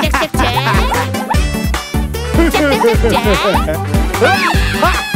Tick tick tick tick tick tick tick tick tick.